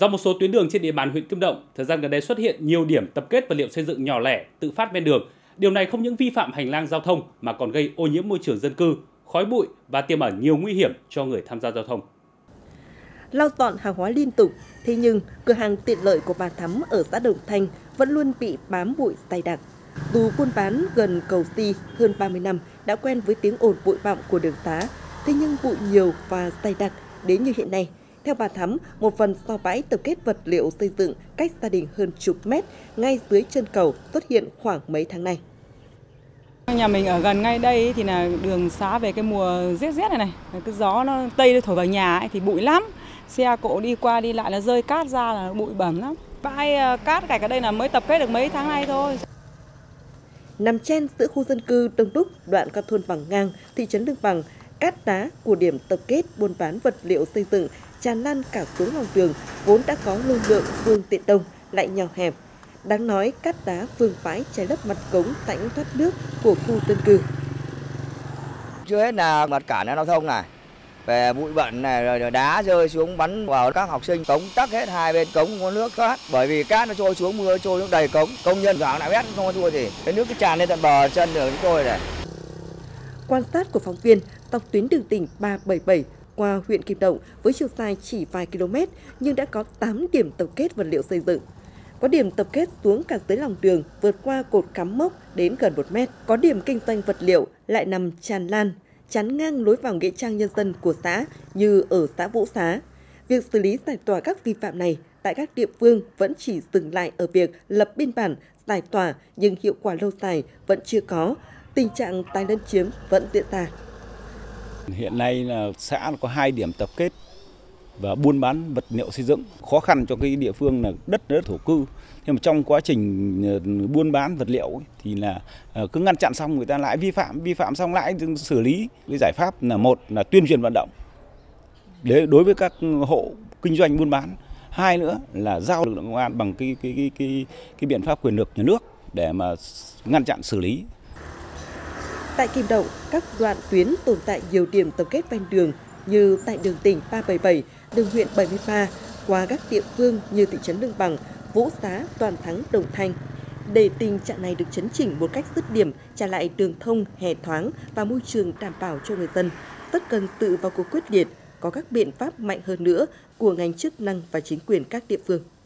Do một số tuyến đường trên địa bàn huyện Kim Động, thời gian gần đây xuất hiện nhiều điểm tập kết vật liệu xây dựng nhỏ lẻ, tự phát ven đường. Điều này không những vi phạm hành lang giao thông mà còn gây ô nhiễm môi trường dân cư, khói bụi và tiềm ẩn nhiều nguy hiểm cho người tham gia giao thông. Lau dọn hàng hóa liên tục, thế nhưng cửa hàng tiện lợi của bà Thắm ở xã Đồng Thanh vẫn luôn bị bám bụi dày đặc. Dù buôn bán gần cầu Ti hơn 30 năm đã quen với tiếng ồn bụi bặm của đường xá, thế nhưng bụi nhiều và dày đặc đến như hiện nay. Theo bà Thắm, một phần do bãi tập kết vật liệu xây dựng cách gia đình hơn chục mét ngay dưới chân cầu xuất hiện khoảng mấy tháng nay. Nhà mình ở gần ngay đây thì là đường xá về cái mùa rét này, cái gió nó tây nó thổi vào nhà ấy, thì bụi lắm. Xe cộ đi qua đi lại là rơi cát ra là bụi bẩn lắm. Bãi cát gạch ở đây là mới tập kết được mấy tháng nay thôi. Nằm chen giữa khu dân cư đông đúc đoạn các thôn Bằng Ngang, thị trấn Lương Bằng, cát đá của điểm tập kết buôn bán vật liệu xây dựng tràn lan cả xuống lòng đường vốn đã có lưu lượng phương tiện đông lại nhỏ hẹp. Đáng nói cát đá vương vãi trái lớp mặt cống tại ống thoát nước của khu dân cư. Chưa hết là mặt cản giao thông này, về bụi bẩn này rồi đá rơi xuống bắn vào các học sinh, cống tắc hết hai bên cống có nước thoát, bởi vì cát nó trôi xuống, mưa trôi xuống đầy cống, công nhân gạo lại vét không có thua gì, cái nước cứ tràn lên tận bờ chân đường chúng tôi này. Quan sát của phóng viên dọc tuyến đường tỉnh 377 qua huyện Kim Động với chiều dài chỉ vài km nhưng đã có 8 điểm tập kết vật liệu xây dựng. Có điểm tập kết xuống cả dưới lòng đường, vượt qua cột cắm mốc đến gần 1 mét. Có điểm kinh doanh vật liệu lại nằm tràn lan, chắn ngang lối vào nghĩa trang nhân dân của xã như ở xã Vũ Xá. Việc xử lý giải tỏa các vi phạm này tại các địa phương vẫn chỉ dừng lại ở việc lập biên bản giải tỏa nhưng hiệu quả lâu dài vẫn chưa có, tình trạng tái lấn chiếm vẫn diễn ra. Hiện nay là xã có 2 điểm tập kết và buôn bán vật liệu xây dựng, khó khăn cho cái địa phương là đất thổ cư. Nhưng mà trong quá trình buôn bán vật liệu ấy, thì là cứ ngăn chặn xong người ta lại vi phạm xong lại xử lý. Cái giải pháp là một là tuyên truyền vận động đối với các hộ kinh doanh buôn bán, hai nữa là giao lực lượng công an bằng cái biện pháp quyền lực nhà nước để mà ngăn chặn xử lý. Tại Kim Động, các đoạn tuyến tồn tại nhiều điểm tập kết ven đường như tại đường tỉnh 377, đường huyện 73, qua các địa phương như thị trấn Lương Bằng, Vũ Xá, Toàn Thắng, Đồng Thanh. Để tình trạng này được chấn chỉnh một cách dứt điểm, trả lại đường thông, hè thoáng và môi trường đảm bảo cho người dân, tất cần tự vào cuộc quyết liệt, có các biện pháp mạnh hơn nữa của ngành chức năng và chính quyền các địa phương.